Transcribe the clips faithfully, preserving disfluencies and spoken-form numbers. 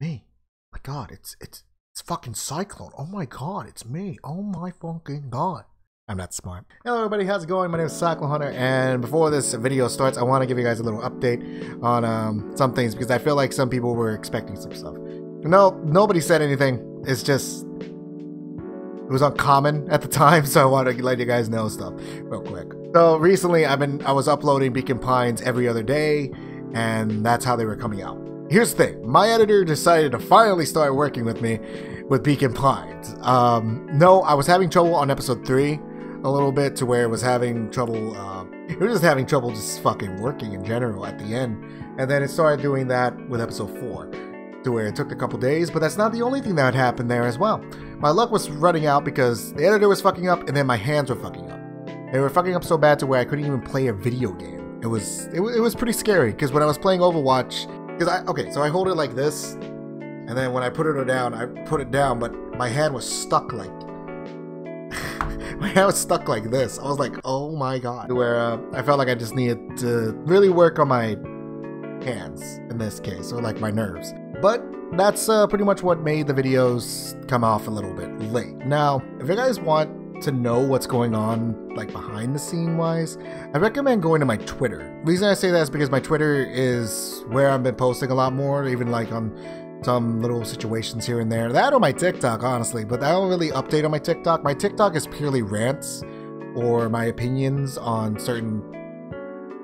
Me. My God, it's it's it's fucking Cyclone. Oh my God, it's me. Oh my fucking God. I'm not smart. Hello everybody, how's it going? My name is Cyclone Hunter, and before this video starts, I want to give you guys a little update on um, some things, because I feel like some people were expecting some stuff. No, nobody said anything. It's just, it was uncommon at the time, so I wanted to let you guys know stuff real quick. So recently, I've been I was uploading Beacon Pines every other day, and that's how they were coming out. Here's the thing, my editor decided to finally start working with me with Beacon Pines. Um, no, I was having trouble on episode three a little bit, to where it was having trouble, uh, it was just having trouble just fucking working in general at the end. And then it started doing that with episode four, to where it took a couple days, but that's not the only thing that happened there as well. My luck was running out because the editor was fucking up, and then my hands were fucking up. They were fucking up so bad to where I couldn't even play a video game. It was, it, it was pretty scary, because when I was playing Overwatch, Cause I, okay, so I hold it like this, and then when I put it down, I put it down, but my hand was stuck like, my hand was stuck like this. I was like, oh my God. Where uh, I felt like I just needed to really work on my hands in this case, or like my nerves. But that's uh, pretty much what made the videos come off a little bit late. Now, if you guys want to know what's going on, like behind the scene wise, I recommend going to my Twitter. The reason I say that is because my Twitter is where I've been posting a lot more, even like on some little situations here and there. That or my TikTok, honestly, but I don't really update on my TikTok. My TikTok is purely rants or my opinions on certain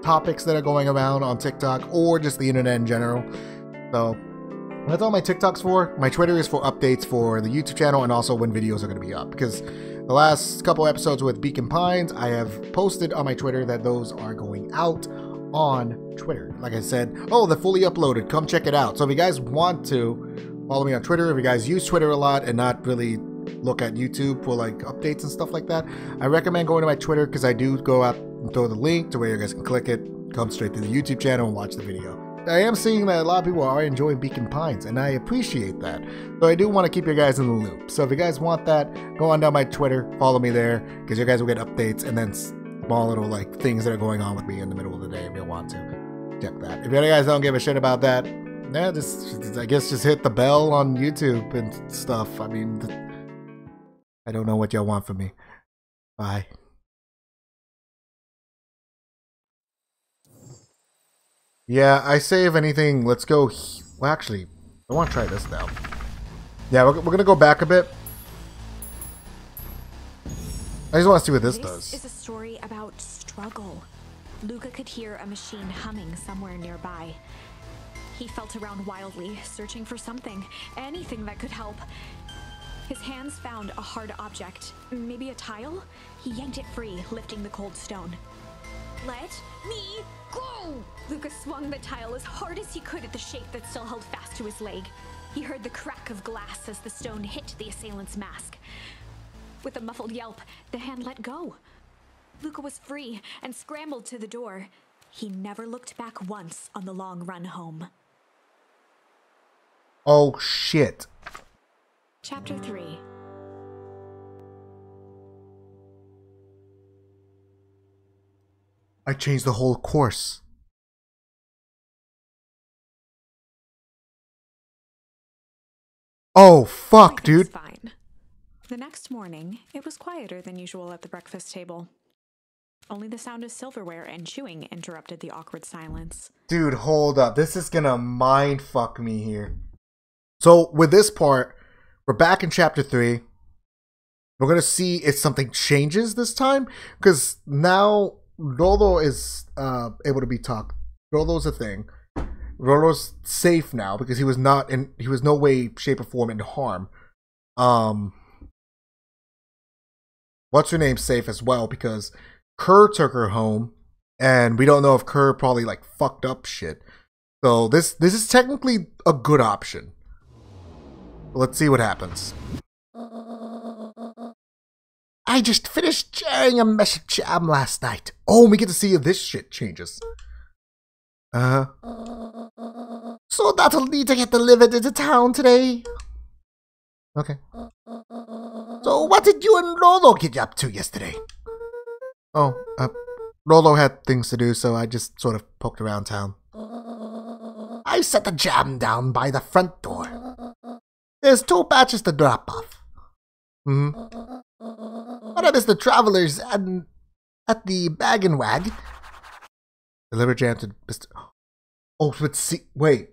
topics that are going around on TikTok or just the internet in general. So that's all my TikTok's for. My Twitter is for updates for the YouTube channel and also when videos are going to be up, because the last couple episodes with Beacon Pines, I have posted on my Twitter that those are going out on Twitter. Like I said, oh, they're fully uploaded. Come check it out. So if you guys want to follow me on Twitter, if you guys use Twitter a lot and not really look at YouTube for like updates and stuff like that, I recommend going to my Twitter, because I do go out and throw the link to where you guys can click it, come straight to the YouTube channel and watch the video. I am seeing that a lot of people are enjoying Beacon Pines, and I appreciate that. So I do want to keep you guys in the loop. So if you guys want that, go on down my Twitter, follow me there, because you guys will get updates and then small little like things that are going on with me in the middle of the day if you want to. Check that. If you guys don't give a shit about that, yeah, just I guess just hit the bell on YouTube and stuff. I mean, I don't know what y'all want from me. Bye. Yeah, I say if anything, let's go. Well, actually, I want to try this now. Yeah, we're, we're going to go back a bit. I just want to see what this, this does. This is a story about struggle. Luca could hear a machine humming somewhere nearby. He felt around wildly, searching for something, anything that could help. His hands found a hard object, maybe a tile? He yanked it free, lifting the cold stone. Let me go! Luca swung the tile as hard as he could at the shape that still held fast to his leg. He heard the crack of glass as the stone hit the assailant's mask. With a muffled yelp, the hand let go. Luca was free and scrambled to the door. He never looked back once on the long run home. Oh, shit. Chapter three. I changed the whole course. Oh, fuck, dude. Fine. The next morning, it was quieter than usual at the breakfast table. Only the sound of silverware and chewing interrupted the awkward silence. Dude, hold up. This is gonna mind fuck me here. So, with this part, we're back in chapter three. We're gonna see if something changes this time, because now Rolo is uh, able to be talked. Rolo's a thing. Rolo's safe now because he was not in. He was no way, shape, or form in harm. Um, what's her name? Safe as well, because Kerr took her home, and we don't know if Kerr probably like fucked up shit. So this this is technically a good option. Let's see what happens. I just finished sharing a message jam last night. Oh, we get to see if this shit changes. Uh huh. So that'll need to get delivered into town today. Okay. So what did you and Rolo get up to yesterday? Oh, uh, Rolo had things to do, so I just sort of poked around town. I set the jam down by the front door. There's two batches to drop off. Mm-hmm. One of us the travelers and at the bag and wagon. Deliver jam to Mister Oh, let's see. Wait.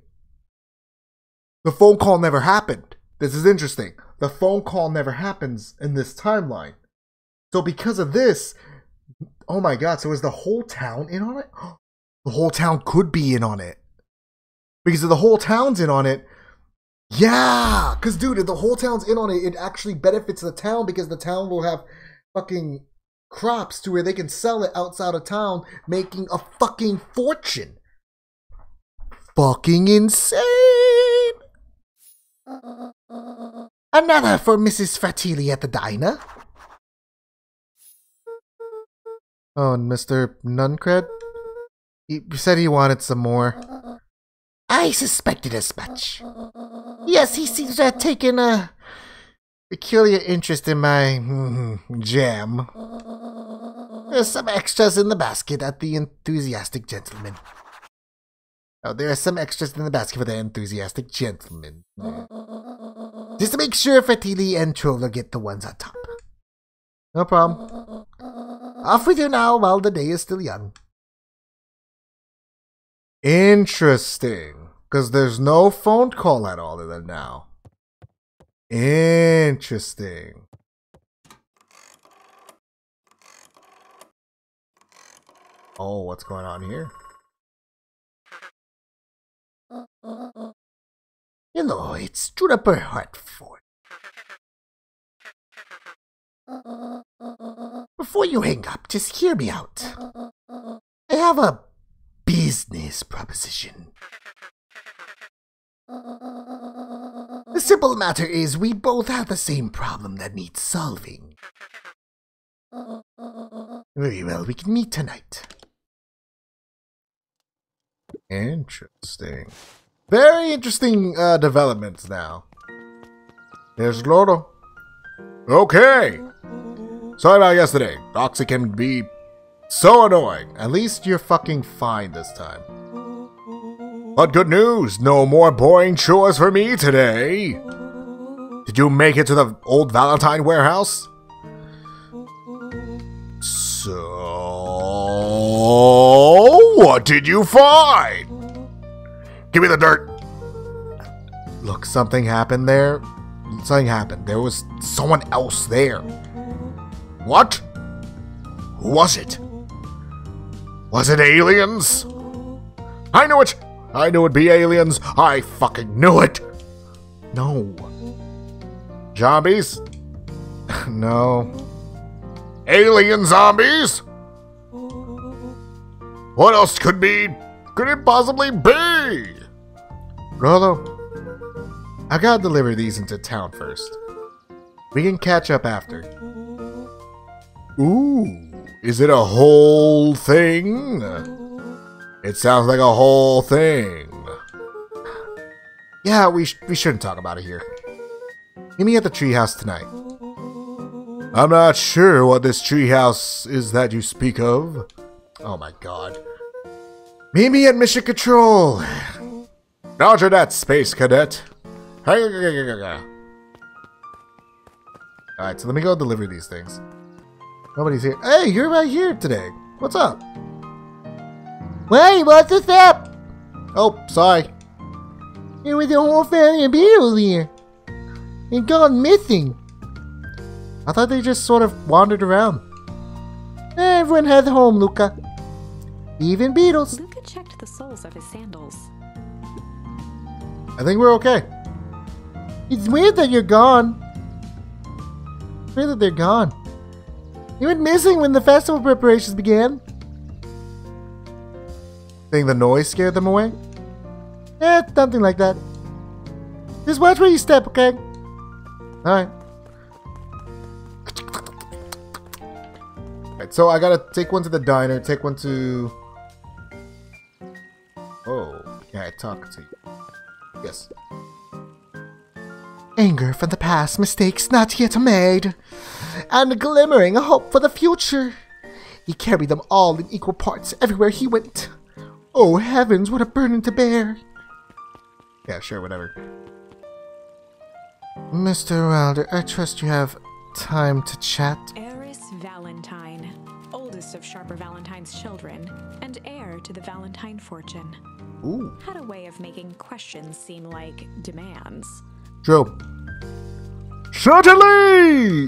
The phone call never happened. This is interesting. The phone call never happens in this timeline. So because of this, oh my god, so is the whole town in on it? The whole town could be in on it. Because if the whole town's in on it, yeah! Because, dude, if the whole town's in on it, it actually benefits the town because the town will have fucking crops to where they can sell it outside of town, making a fucking fortune. Fucking insane! Another for Missus Fratelli at the diner. Oh, and Mister Nuncred? He said he wanted some more. I suspected as much. Yes, he seems to have taken a peculiar interest in my mm, jam. There's some extras in the basket at the enthusiastic gentleman. Oh, there are some extras in the basket for the enthusiastic gentleman. Just to make sure Fratelli and Troller get the ones on top. No problem. Off with you now while the day is still young. Interesting. Because there's no phone call at all other than now. Interesting. Oh, what's going on here? Hello, it's Tripper Hartford. Before you hang up, just hear me out. I have a business proposition. The simple matter is we both have the same problem that needs solving. Very well, we can meet tonight. Interesting. Very interesting uh, developments now. There's Rolo. Okay. Sorry about yesterday. Doxy can be so annoying. At least you're fucking fine this time. But good news, no more boring chores for me today. Did you make it to the old Valentine warehouse? So, what did you find? Give me the dirt. Look, something happened there. Something happened. There was someone else there. What? Who was it? Was it aliens? I knew it. I knew it'd be aliens. I fucking knew it. No. Zombies? No. Alien zombies? What else could be? Could it possibly be? Rolo, I gotta deliver these into town first. We can catch up after. Ooh, is it a whole thing? It sounds like a whole thing. Yeah, we, sh we shouldn't talk about it here. Meet me at the treehouse tonight. I'm not sure what this treehouse is that you speak of. Oh my god. Meet me at Mission Control. Roger that, Space Cadet. Alright, so let me go deliver these things. Nobody's here. Hey, you're right here today. What's up? Wait, what's this up? Oh, sorry. Here with your whole family of beetles here. And gone missing. I thought they just sort of wandered around. Everyone has a home, Luca. Even beetles. Luca checked the soles of his sandals. I think we're okay. It's weird that you're gone. It's weird that they're gone. You went missing when the festival preparations began. Think the noise scared them away? Eh, something like that. Just watch where you step, okay? Alright. Alright, so I gotta take one to the diner, take one to... Oh, can I talk to you? Yes. Anger from the past, mistakes not yet made, and a glimmering hope for the future. He carried them all in equal parts everywhere he went. Oh heavens, what a burden to bear. Yeah, sure, whatever. Mister Wilder, I trust you have time to chat. Eris Valentine, oldest of Sharper Valentine's children, and heir to the Valentine fortune. Ooh. Had a way of making questions seem like demands. True. Certainly!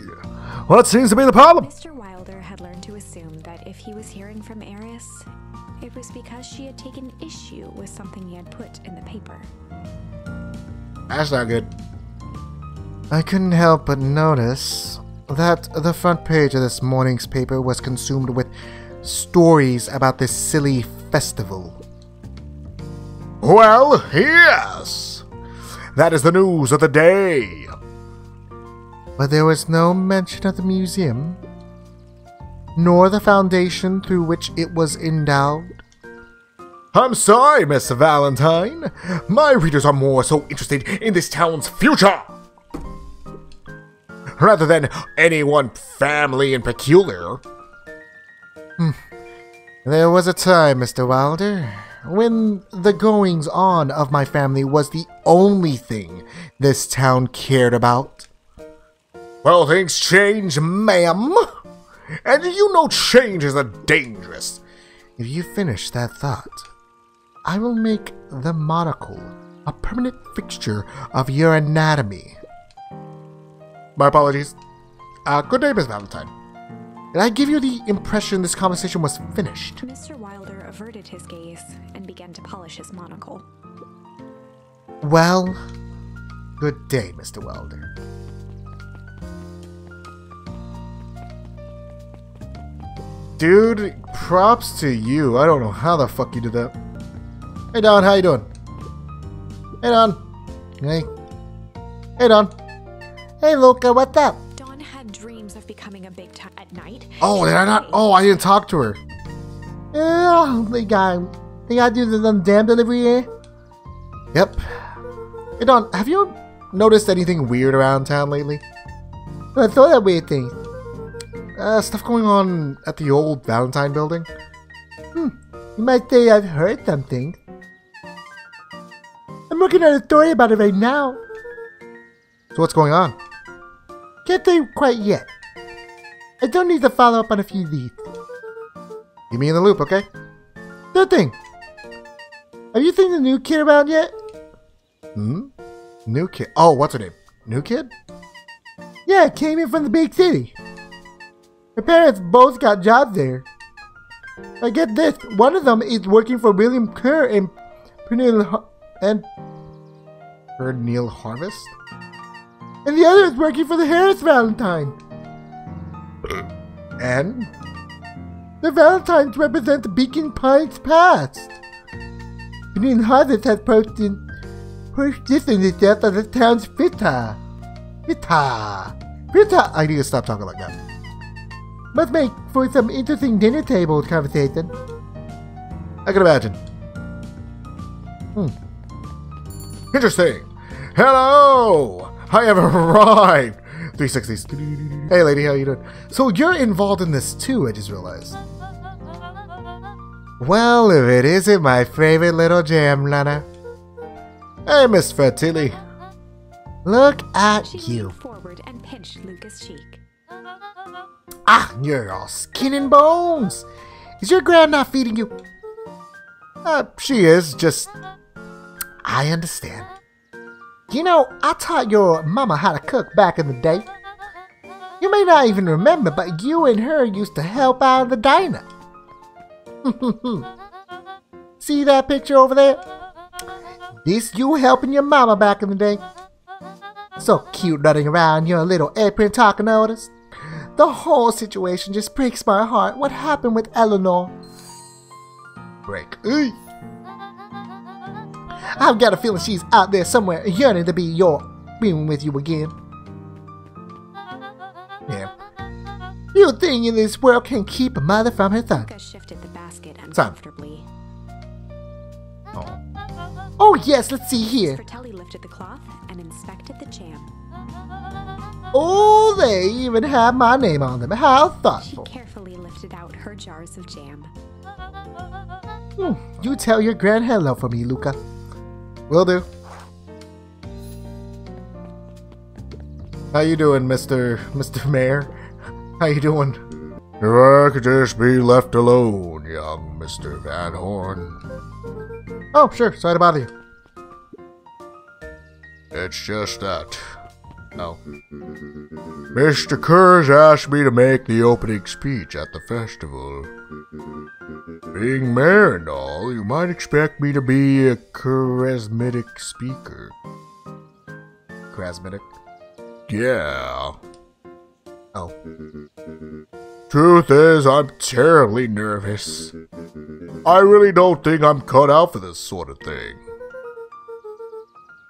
What seems to be the problem? Mister Wilder had learned to assume that if he was hearing from Eris, it was because she had taken issue with something he had put in the paper. That's not good. I couldn't help but notice that the front page of this morning's paper was consumed with stories about this silly festival. Well, yes! That is the news of the day! But there was no mention of the museum, nor the foundation through which it was endowed. I'm sorry, Miss Valentine. My readers are more so interested in this town's future, rather than any one family in peculiar. Hmm. There was a time, Mister Wilder, when the goings-on of my family was the only thing this town cared about. Well, things change, ma'am. And you know change is a dangerous. If you finish that thought, I will make the monocle a permanent fixture of your anatomy. My apologies. Uh, good day, Miss Valentine. Did I give you the impression this conversation was finished? Mister Wilder averted his gaze and began to polish his monocle. Well, good day, Mister Wilder. Dude, props to you. I don't know how the fuck you did that. Hey, Don, how you doing? Hey, Don. Hey. Hey, Don. Hey, Luca, what's up? Dawn had dreams of becoming a big time at night. Oh, did I not? Oh, I didn't talk to her. Oh, the guy. The guy do the damn delivery here? Yep. Hey, Dawn, have you noticed anything weird around town lately? I saw that weird thing. Uh, stuff going on at the old Valentine building. Hmm. You might say I've heard something. I'm working on a story about it right now. So what's going on? Can't tell you quite yet. I don't need to follow up on a few leads. Keep me in the loop, okay? Good thing. Have you seen the new kid around yet? Hmm? New kid? Oh, what's her name? New kid? Yeah, came in from the big city. Her parents both got jobs there. I get this. One of them is working for William Kerr and Pernil and Pernil Harvest? And the other is working for the Harris Valentine. And? The Valentines represent the Beacon Pines past. Pernil Harvest has positioned itself as the town's Fita. Fita. Fita. I need to stop talking like that. Must make for some interesting dinner table conversation. I can imagine. Hmm. Interesting. Hello! I have arrived! three sixties. Hey lady, how you doing? So you're involved in this too, I just realized. Well, if it isn't my favorite little jam, Lana. Hey, Miss Fratelli. Look at she you. Leaned forward and pinched Luca's cheek. Ah, you're all skin and bones. Is your grand not feeding you? Uh, she is, just... I understand. You know, I taught your mama how to cook back in the day. You may not even remember, but you and her used to help out of the diner. See that picture over there? This you helping your mama back in the day. So cute running around your little apron talking orders. The whole situation just breaks my heart. What happened with Eleanor? Break. Ooh. I've got a feeling she's out there somewhere yearning to be your being with you again. Yeah. You thing in this world can keep a mother from her son. Shifted the basket uncomfortably. Oh. Oh yes, let's see here. Fratelli lifted the cloth and inspected the jam. Oh, they even have my name on them. How thoughtful. She carefully lifted out her jars of jam. Hmm. You tell your grand hello for me, Luca. Will do. How you doing, Mister Mister Mayor? How you doing? If I could just be left alone, young Mister Van Horn. Oh, sure. Sorry to bother you. It's just that. No. Mister Kerr's asked me to make the opening speech at the festival. Being mayor and all, you might expect me to be a charismatic speaker. Charismatic? Yeah. Oh. Truth is, I'm terribly nervous. I really don't think I'm cut out for this sort of thing.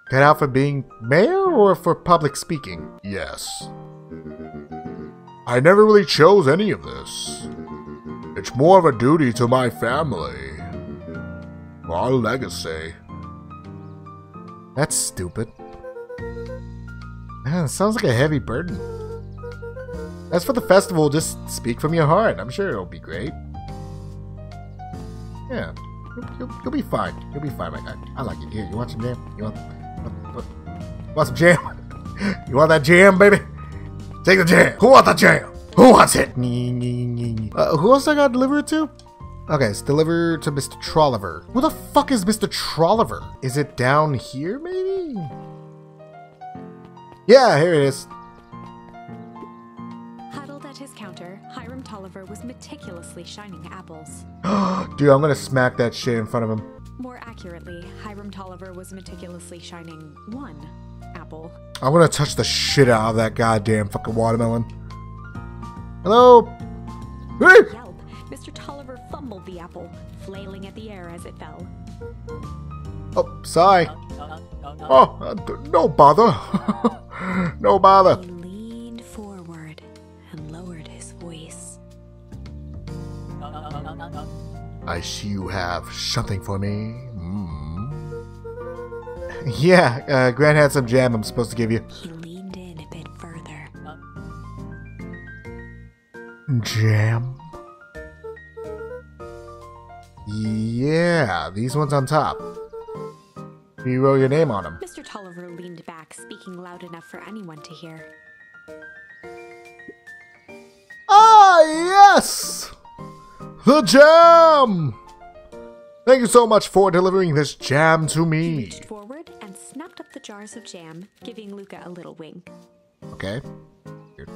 Cut out for being mayor or for public speaking? Yes. I never really chose any of this. It's more of a duty to my family. My legacy. That's stupid. Man, it sounds like a heavy burden. As for the festival, just speak from your heart. I'm sure it'll be great. Yeah, you'll, you'll, you'll be fine. You'll be fine, my guy. I like it. Here, you want some jam? You want, you want some jam? You want that jam, baby? Take the jam. Who wants the jam? Who wants it? Uh, who else I gotta deliver it to? Okay, it's delivered to Mister Trolliver. Who the fuck is Mister Trolliver? Is it down here, maybe? Yeah, here it is. Huddled at his counter, Hiram Tolliver was meticulously shining apples. Dude, I'm gonna smack that shit in front of him. More accurately, Hiram Tolliver was meticulously shining one apple. I'm gonna touch the shit out of that goddamn fucking watermelon. Hello? With a yelp, Mister Tolliver fumbled the apple, flailing at the air as it fell. Oh, sorry. No, no, no, no. Oh, uh, no bother. No bother. He leaned forward and lowered his voice. No, no, no, no, no, no. I see you have something for me. Mm. Yeah, uh, Grant had some jam I'm supposed to give you. He leaned in a bit further. Jam? Yeah, these ones on top. You wrote your name on him. Mister Tolliver leaned back, speaking loud enough for anyone to hear. Ah, yes! The jam! Thank you so much for delivering this jam to me. He reached forward and snapped up the jars of jam, giving Luca a little wink. Okay. Here.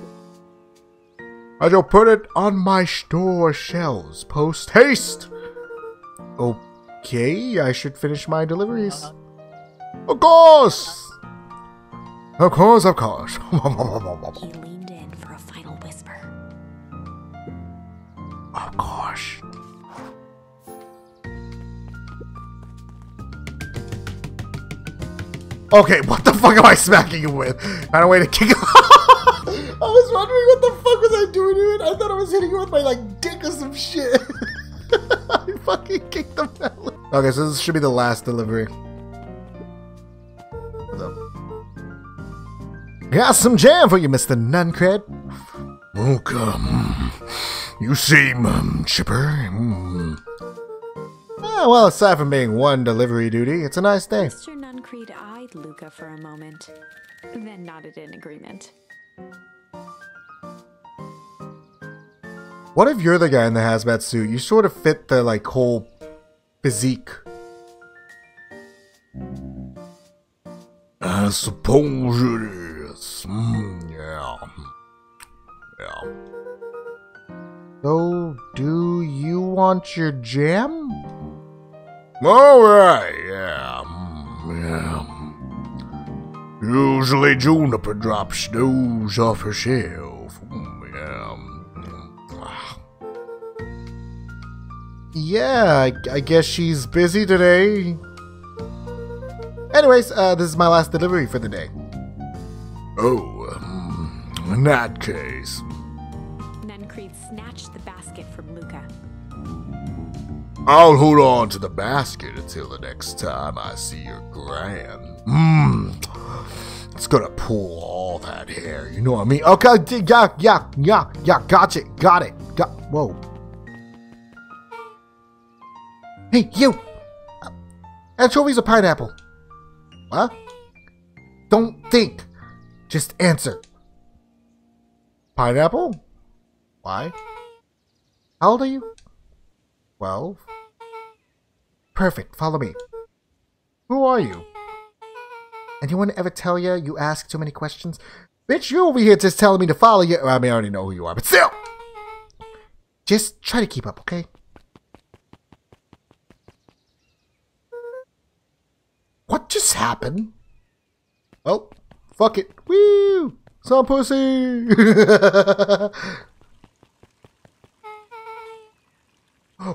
I shall put it on my store shelves post haste. Okay, I should finish my deliveries. Uh-huh. Of course! Of course, of course. He leaned in for a final whisper. Of course. Okay, what the fuck am I smacking you with? I don't wait to kick him. I was wondering what the fuck was I doing to it? I thought I was hitting you with my, like, dick or some shit. I fucking kicked the hell out. Okay, so this should be the last delivery. Got some jam for you, Mister Nuncred. Welcome. You seem um, chipper. Mm. Ah, well, aside from being one delivery duty, it's a nice day. Mister Nuncred eyed Luca for a moment, then nodded in agreement. What if you're the guy in the hazmat suit? You sort of fit the, like, whole physique. I suppose it is. Mm, yeah. Yeah. So, do you want your jam? Alright, yeah. Mm, yeah. Usually Juniper drops those off her shelf. Mm, yeah. Ah. Yeah, I, I guess she's busy today. Anyways, uh, this is my last delivery for the day. Oh, um, in that case. Nuncred snatched the basket from Luca. I'll hold on to the basket until the next time I see your gran. Mmm. It's gonna pull all that hair, you know what I mean? Okay, yeah, yeah, yeah, yeah, gotcha, got it. Got, whoa. Hey, you! Uh, anchovies or pineapple? What? Don't think. Just answer. Pineapple? Why? How old are you? Twelve? Perfect, follow me. Who are you? Anyone ever tell you you ask too many questions? Bitch, you over here just telling me to follow you. I mean, I already know who you are, but still! Just try to keep up, okay? What just happened? Well, fuck it. Woo! Some pussy!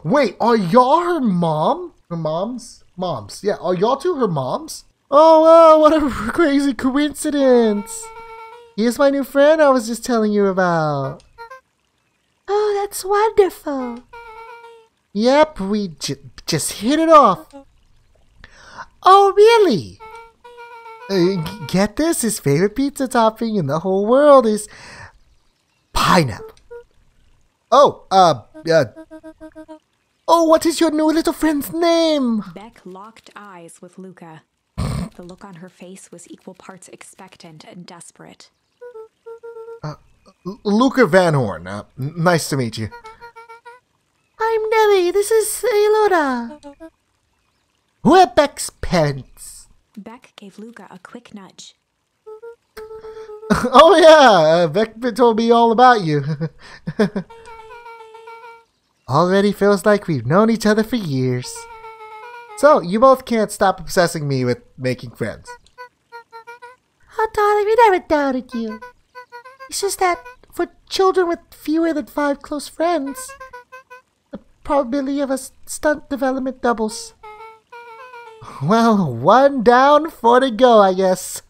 Wait, are y'all her mom? Her mom's? Moms. Yeah, are y'all two her moms? Oh, wow, what a crazy coincidence! Here's my new friend I was just telling you about. Oh, that's wonderful. Yep, we j just hit it off. Oh, really? Uh, get this, his favorite pizza topping in the whole world is pineapple. Oh, uh, uh. Oh, what is your new little friend's name? Beck locked eyes with Luca. The look on her face was equal parts expectant and desperate. Uh, Luca Van Horn, uh, nice to meet you. I'm Nelly, this is Elora. Who are Beck's parents? Beck gave Luca a quick nudge. Oh yeah, uh, Beck told me all about you. Already feels like we've known each other for years. So, you both can't stop obsessing me with making friends. Oh, darling, we never doubted you. It's just that for children with fewer than five close friends, the probability of a stunt development doubles. Well, one down, four to go, I guess.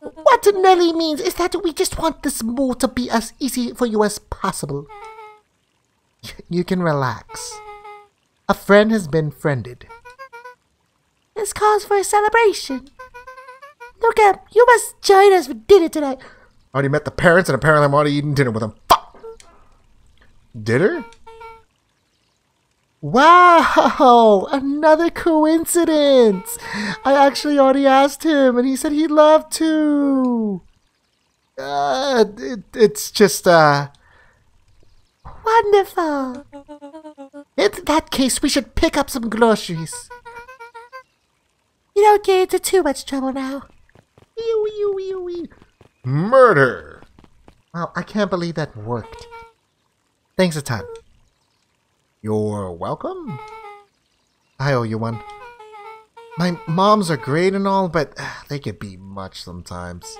What Nelly means is that we just want this move to be as easy for you as possible. You can relax. A friend has been friended. This calls for a celebration. Look up, you must join us for dinner tonight. I already met the parents and apparently I'm already eating dinner with them. Fuck! Dinner? Wow! Another coincidence! I actually already asked him and he said he'd love to. Uh, it, it's just, uh... wonderful. In that case, we should pick up some groceries. You don't get into too much trouble now. Murder! Wow, I can't believe that worked. Thanks a ton. You're welcome. I owe you one. My moms are great and all, but they can be much sometimes.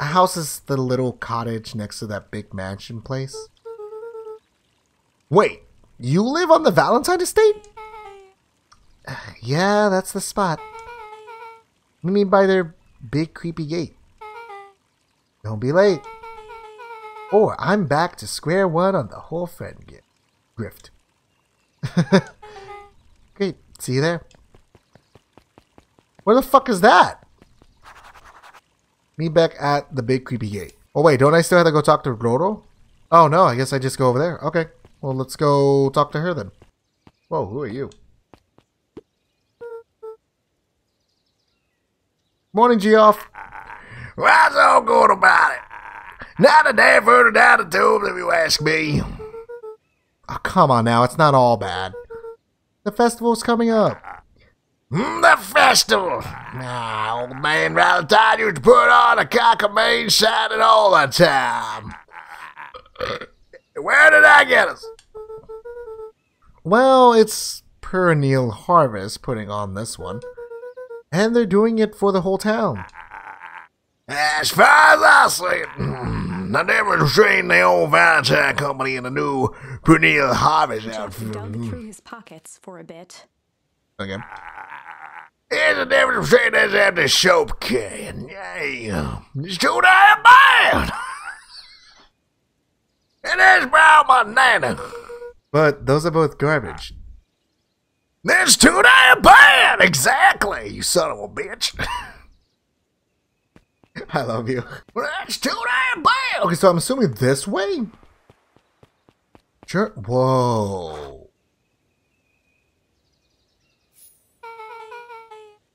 A house is the little cottage next to that big mansion place. Wait, you live on the Valentine estate? Uh, yeah, that's the spot. What do you mean by their big creepy gate? Don't be late. Or I'm back to square one on the whole friend gift. Grift. Great, see you there. Where the fuck is that? Me back at the big creepy gate. Oh wait, don't I still have to go talk to Rolo? Oh no, I guess I just go over there. Okay. Well, let's go talk to her then. Whoa, who are you? Morning, Geoff. What's all good about it? Not a day further down the tube, if you ask me. Oh, come on now, it's not all bad. The festival's coming up. The festival! Ah, old man Valentine used to put on a cockamamie shouting all the time. Where did I get us? Well, it's Pernil Harvest putting on this one. And they're doing it for the whole town. As far as I see it, the difference between the old Valentine Company and the new Pernil Harvest outfit. Dug through his pockets for a bit. Okay. Here's the difference between this and the soap can. Yeah. It's too damn bad! It is brown banana. But those are both garbage. That's too damn bad! Exactly, you son of a bitch. I love you. That's too damn bad! Okay, so I'm assuming this way? Sure. Whoa.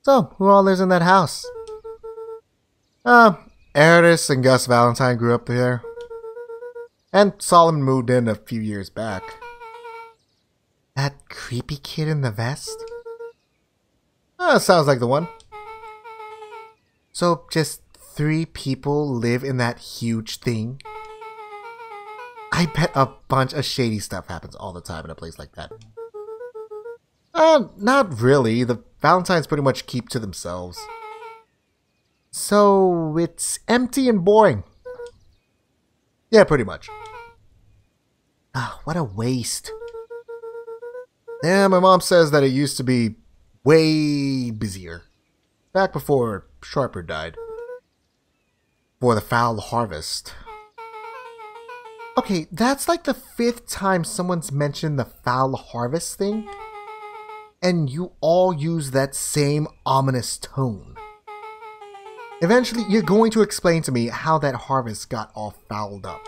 So, who all lives in that house? Um, uh, Eridus and Gus Valentine grew up there, and Solomon moved in a few years back. That creepy kid in the vest? Oh, sounds like the one. So just three people live in that huge thing? I bet a bunch of shady stuff happens all the time in a place like that. Uh, not really. The Valentines pretty much keep to themselves. So it's empty and boring. Yeah, pretty much. Ah, what a waste. Yeah, my mom says that it used to be way busier. Back before Sharper died. For the foul harvest. Okay, that's like the fifth time someone's mentioned the foul harvest thing. And you all use that same ominous tone. Eventually, you're going to explain to me how that harvest got all fouled up.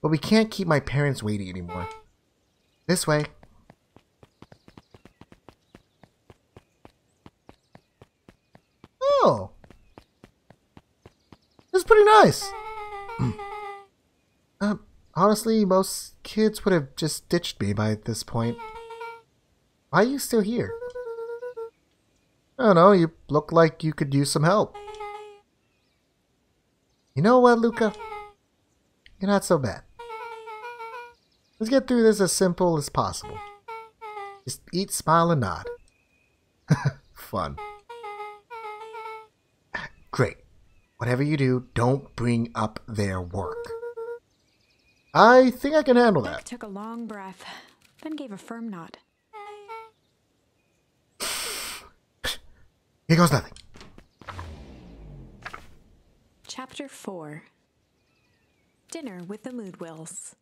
But we can't keep my parents waiting anymore. This way. Oh. It's pretty nice. um, honestly, most kids would have just ditched me by this point. Why are you still here? I don't know, you look like you could use some help. You know what, Luca? You're not so bad. Let's get through this as simple as possible. Just eat, smile, and nod. Fun. Great. Whatever you do, don't bring up their work. I think I can handle that. Beck took a long breath, then gave a firm nod. Here goes nothing. Chapter four. Dinner with the Moodwills.